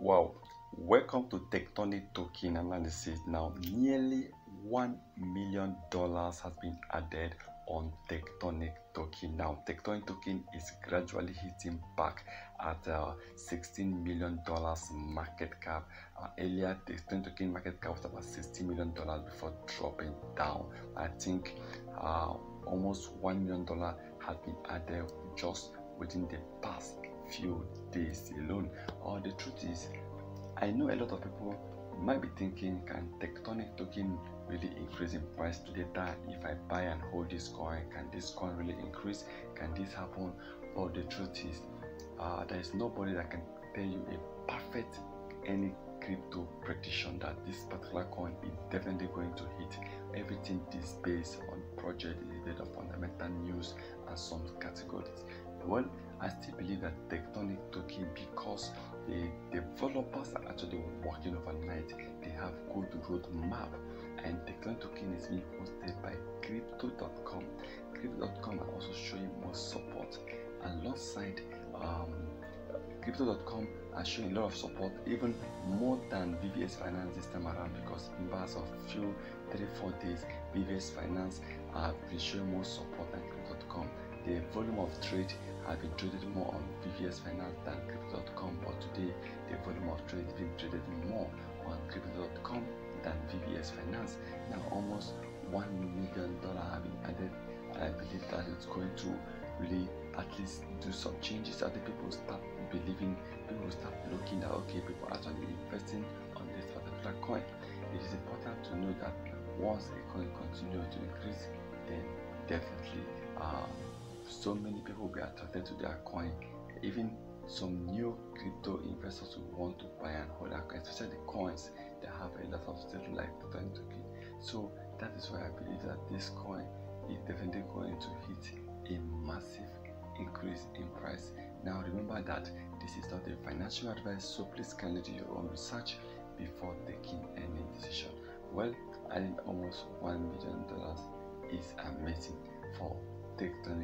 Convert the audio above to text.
Wow, welcome to Tectonic Token Analysis. Now, nearly $1 million has been added on Tectonic Token. Now, Tectonic Token is gradually hitting back at $16 million market cap. Earlier, Tectonic Token market cap was about $60 million before dropping down. I think almost $1 million has been added just within the past few days alone. The truth is, I know a lot of people might be thinking, can Tectonic Token really increase in price later? If I buy and hold this coin, can this coin really increase? Can this happen? But the truth is, there is nobody that can tell you a perfect any crypto prediction that this particular coin is definitely going to hit. Everything is based on project, is based on fundamental news and some categories. Well, I still believe that Tectonic Token, because the developers are actually working overnight, they have good roadmap, and Tectonic Token is being hosted by Crypto.com. Crypto.com are also showing more support alongside Crypto.com are showing a lot of support, even more than VVS Finance this time around, because in the past few 3-4 days, VVS Finance have been showing more support than Crypto.com. The volume of trade has been traded more on VVS Finance than Crypto.com, but today the volume of trade is being traded more on Crypto.com than VVS Finance. Now almost $1 million have been added, and I believe that it's going to really at least do some changes. I think people start believing, people start looking at, okay, people are actually investing on this particular coin. It is important to know that once a coin continues to increase, then definitely so many people will be attracted to their coin. Even some new crypto investors will want to buy and hold their coin, especially the coins that have a lot of state like Tectonic Token. So that is why I believe that this coin is definitely going to hit a massive increase in price. Now remember that this is not a financial advice, so please kindly do your own research before taking any decision. Well, I think almost $1 million is amazing for Tectonic